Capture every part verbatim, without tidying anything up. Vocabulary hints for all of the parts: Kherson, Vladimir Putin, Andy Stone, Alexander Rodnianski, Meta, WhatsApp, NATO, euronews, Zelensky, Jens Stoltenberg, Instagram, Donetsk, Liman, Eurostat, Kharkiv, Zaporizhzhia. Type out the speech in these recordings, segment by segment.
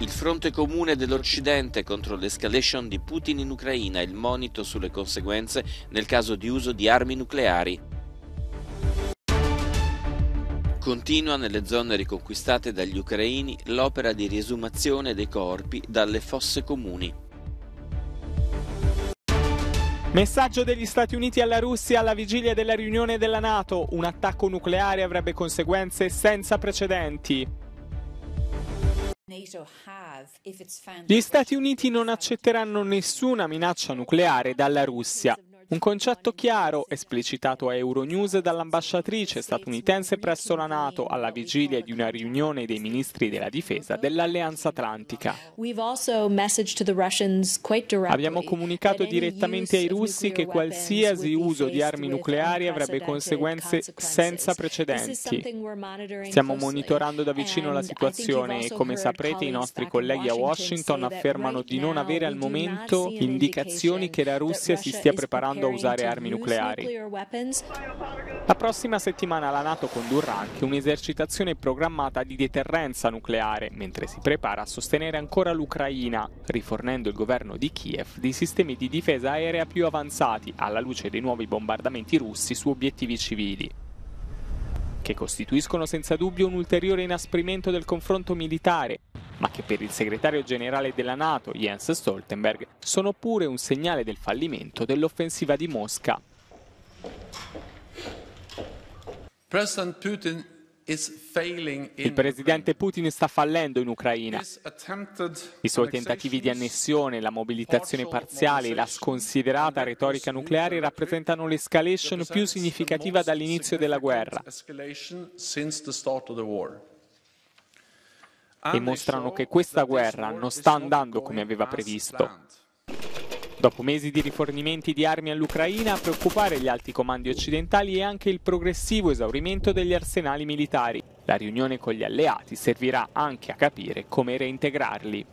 Il fronte comune dell'Occidente contro l'escalation di Putin in Ucraina e il monito sulle conseguenze nel caso di uso di armi nucleari. Continua nelle zone riconquistate dagli ucraini l'opera di riesumazione dei corpi dalle fosse comuni. Messaggio degli Stati Uniti alla Russia alla vigilia della riunione della NATO. Un attacco nucleare avrebbe conseguenze senza precedenti. Gli Stati Uniti non accetteranno nessuna minaccia nucleare dalla Russia. Un concetto chiaro, esplicitato a Euronews dall'ambasciatrice statunitense presso la NATO alla vigilia di una riunione dei ministri della difesa dell'Alleanza Atlantica. Abbiamo comunicato direttamente ai russi che qualsiasi uso di armi nucleari avrebbe conseguenze senza precedenti. Stiamo monitorando da vicino la situazione e, come saprete, i nostri colleghi a Washington affermano di non avere al momento indicazioni che la Russia si stia preparando a usare armi nucleari. La prossima settimana la NATO condurrà anche un'esercitazione programmata di deterrenza nucleare, mentre si prepara a sostenere ancora l'Ucraina, rifornendo il governo di Kiev di sistemi di difesa aerea più avanzati alla luce dei nuovi bombardamenti russi su obiettivi civili, che costituiscono senza dubbio un ulteriore inasprimento del confronto militare, ma che per il segretario generale della NATO, Jens Stoltenberg, sono pure un segnale del fallimento dell'offensiva di Mosca. President Putin is failing in... Il presidente Putin sta fallendo in Ucraina. I suoi tentativi di annessione, la mobilitazione parziale e la sconsiderata retorica nucleare rappresentano l'escalation più significativa dall'inizio della guerra e mostrano che questa guerra non sta andando come aveva previsto. Dopo mesi di rifornimenti di armi all'Ucraina, a preoccupare gli alti comandi occidentali è anche il progressivo esaurimento degli arsenali militari. La riunione con gli alleati servirà anche a capire come reintegrarli.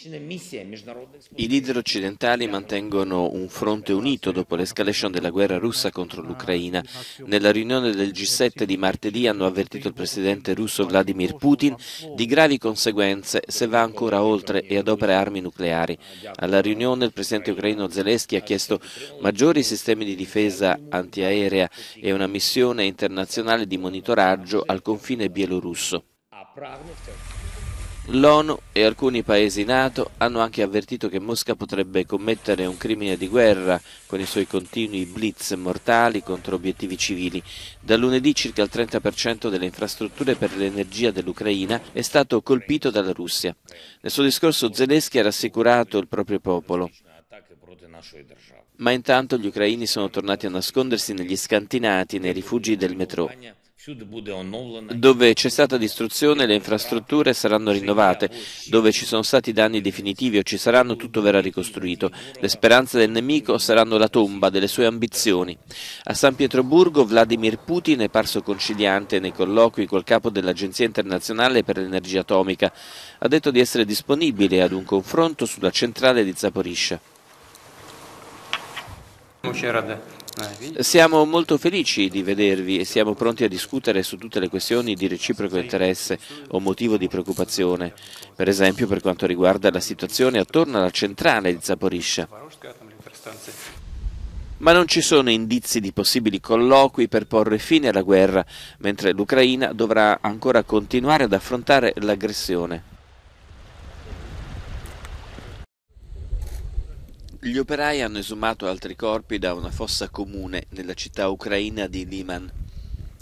I leader occidentali mantengono un fronte unito dopo l'escalation della guerra russa contro l'Ucraina. Nella riunione del G sette di martedì hanno avvertito il presidente russo Vladimir Putin di gravi conseguenze se va ancora oltre e adopera armi nucleari. Alla riunione il presidente ucraino Zelensky ha chiesto maggiori sistemi di difesa antiaerea e una missione internazionale di monitoraggio al confine bielorusso. L'ONU e alcuni paesi NATO hanno anche avvertito che Mosca potrebbe commettere un crimine di guerra con i suoi continui blitz mortali contro obiettivi civili. Da lunedì circa il trenta per cento delle infrastrutture per l'energia dell'Ucraina è stato colpito dalla Russia. Nel suo discorso Zelensky ha rassicurato il proprio popolo. Ma intanto gli ucraini sono tornati a nascondersi negli scantinati, nei rifugi del metrò, dove c'è stata distruzione. Le infrastrutture saranno rinnovate, dove ci sono stati danni definitivi o ci saranno tutto verrà ricostruito. Le speranze del nemico saranno la tomba delle sue ambizioni. A San Pietroburgo Vladimir Putin è parso conciliante nei colloqui col capo dell'Agenzia Internazionale per l'Energia Atomica. Ha detto di essere disponibile ad un confronto sulla centrale di Zaporizhzhia. Siamo molto felici di vedervi e siamo pronti a discutere su tutte le questioni di reciproco interesse o motivo di preoccupazione, per esempio per quanto riguarda la situazione attorno alla centrale di Zaporizhzhia. Ma non ci sono indizi di possibili colloqui per porre fine alla guerra, mentre l'Ucraina dovrà ancora continuare ad affrontare l'aggressione. Gli operai hanno esumato altri corpi da una fossa comune nella città ucraina di Liman.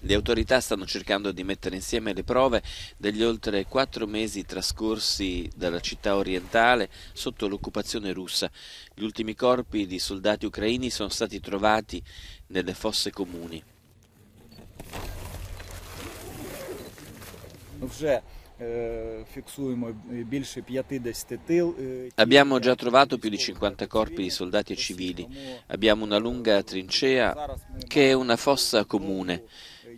Le autorità stanno cercando di mettere insieme le prove degli oltre quattro mesi trascorsi dalla città orientale sotto l'occupazione russa. Gli ultimi corpi di soldati ucraini sono stati trovati nelle fosse comuni. Abbiamo già trovato più di cinquanta corpi di soldati e civili. Abbiamo una lunga trincea che è una fossa comune,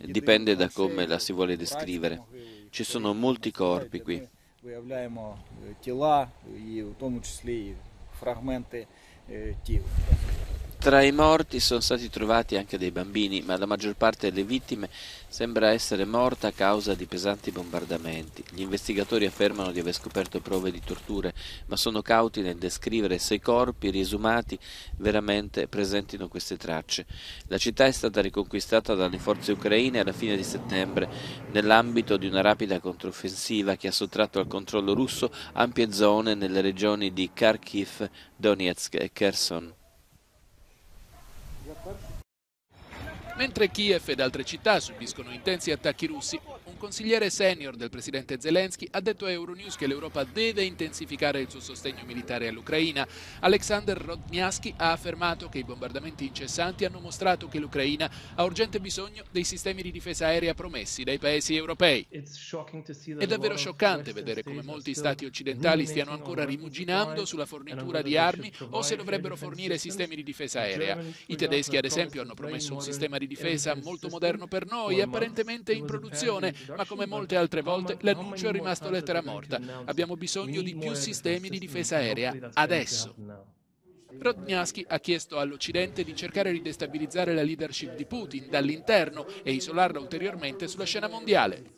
dipende da come la si vuole descrivere. Ci sono molti corpi qui. Tra i morti sono stati trovati anche dei bambini, ma la maggior parte delle vittime sembra essere morta a causa di pesanti bombardamenti. Gli investigatori affermano di aver scoperto prove di torture, ma sono cauti nel descrivere se i corpi riesumati veramente presentino queste tracce. La città è stata riconquistata dalle forze ucraine alla fine di settembre, nell'ambito di una rapida controffensiva che ha sottratto al controllo russo ampie zone nelle regioni di Kharkiv, Donetsk e Kherson. Mentre Kiev ed altre città subiscono intensi attacchi russi, un consigliere senior del presidente Zelensky ha detto a Euronews che l'Europa deve intensificare il suo sostegno militare all'Ucraina. Alexander Rodnianski ha affermato che i bombardamenti incessanti hanno mostrato che l'Ucraina ha urgente bisogno dei sistemi di difesa aerea promessi dai paesi europei. È davvero scioccante vedere come molti stati occidentali stiano ancora rimuginando sulla fornitura di armi o se dovrebbero fornire sistemi di difesa aerea. I tedeschi, ad esempio, hanno promesso un sistema di difesa molto moderno per noi, apparentemente in produzione, ma come molte altre volte l'annuncio è rimasto lettera morta. Abbiamo bisogno di più sistemi di difesa aerea adesso. Rodnianski ha chiesto all'Occidente di cercare di destabilizzare la leadership di Putin dall'interno e isolarla ulteriormente sulla scena mondiale.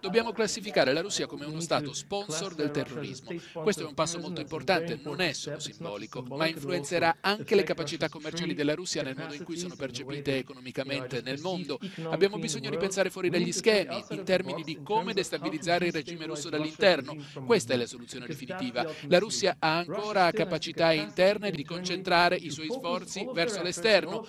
Dobbiamo classificare la Russia come uno Stato sponsor del terrorismo. Questo è un passo molto importante, non è solo simbolico, ma influenzerà anche le capacità commerciali della Russia nel modo in cui sono percepite economicamente nel mondo. Abbiamo bisogno di pensare fuori dagli schemi, in termini di come destabilizzare il regime russo dall'interno. Questa è la soluzione definitiva. La Russia ha ancora capacità interne di concentrare i suoi sforzi verso l'esterno.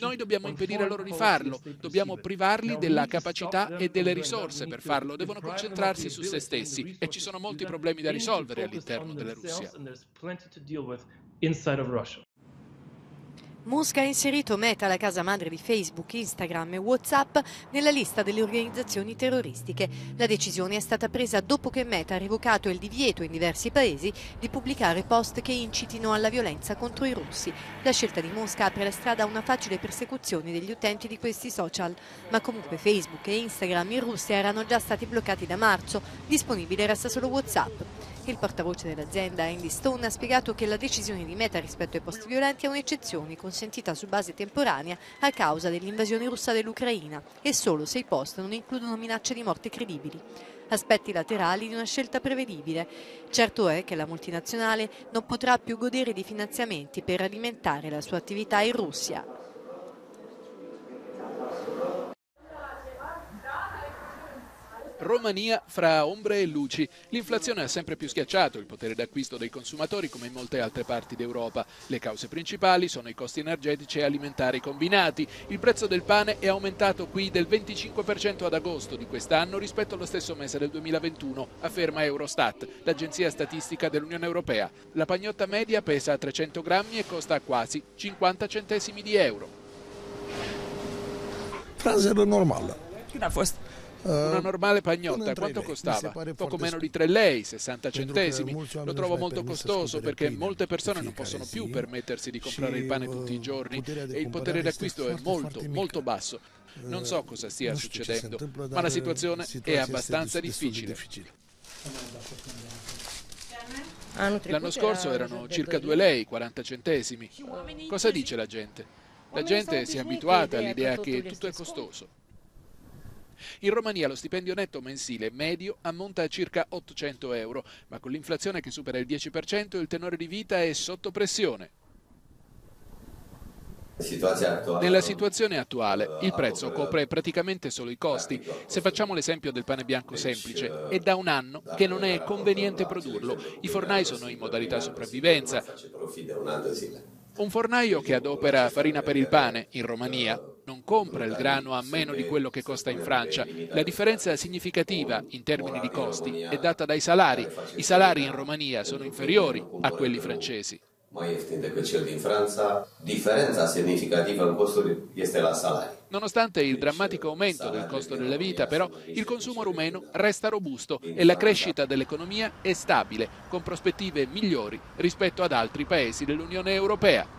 Noi dobbiamo impedire loro di farlo, dobbiamo privarli della capacità e delle risorse per farlo. Devono concentrarsi su se stessi e ci sono molti problemi da risolvere all'interno della Russia. Mosca ha inserito Meta, la casa madre di Facebook, Instagram e WhatsApp, nella lista delle organizzazioni terroristiche. La decisione è stata presa dopo che Meta ha revocato il divieto in diversi paesi di pubblicare post che incitino alla violenza contro i russi. La scelta di Mosca apre la strada a una facile persecuzione degli utenti di questi social. Ma comunque Facebook e Instagram in Russia erano già stati bloccati da marzo, disponibile resta solo WhatsApp. Il portavoce dell'azienda, Andy Stone, ha spiegato che la decisione di Meta rispetto ai post violenti è un'eccezione consentita su base temporanea a causa dell'invasione russa dell'Ucraina e solo se i post non includono minacce di morte credibili. Aspetti laterali di una scelta prevedibile. Certo è che la multinazionale non potrà più godere di finanziamenti per alimentare la sua attività in Russia. Romania fra ombre e luci. L'inflazione ha sempre più schiacciato il potere d'acquisto dei consumatori come in molte altre parti d'Europa. Le cause principali sono i costi energetici e alimentari combinati. Il prezzo del pane è aumentato qui del venticinque per cento ad agosto di quest'anno rispetto allo stesso mese del duemilaventuno, afferma Eurostat, l'agenzia statistica dell'Unione Europea. La pagnotta media pesa trecento grammi e costa quasi cinquanta centesimi di euro. Frase normale. Una normale pagnotta quanto costava? Poco meno di tre lei, sessanta centesimi. Lo trovo molto costoso perché molte persone non possono più permettersi di comprare il pane tutti i giorni e il potere d'acquisto è molto, molto basso. Non so cosa stia succedendo, ma la situazione è abbastanza difficile. L'anno scorso erano circa due lei, quaranta centesimi. Cosa dice la gente? La gente si è abituata all'idea che tutto è costoso. In Romania lo stipendio netto mensile medio ammonta a circa ottocento euro, ma con l'inflazione che supera il dieci per cento il tenore di vita è sotto pressione. Nella situazione attuale il prezzo copre praticamente solo i costi. Se facciamo l'esempio del pane bianco semplice, è da un anno che non è conveniente produrlo. I fornai sono in modalità sopravvivenza. Un fornaio che adopera farina per il pane in Romania non compra il grano a meno di quello che costa in Francia. La differenza significativa in termini di costi è data dai salari. I salari in Romania sono inferiori a quelli francesi. Differenza significativa in costo è la salari. Nonostante il drammatico aumento del costo della vita, però, il consumo rumeno resta robusto e la crescita dell'economia è stabile, con prospettive migliori rispetto ad altri paesi dell'Unione Europea.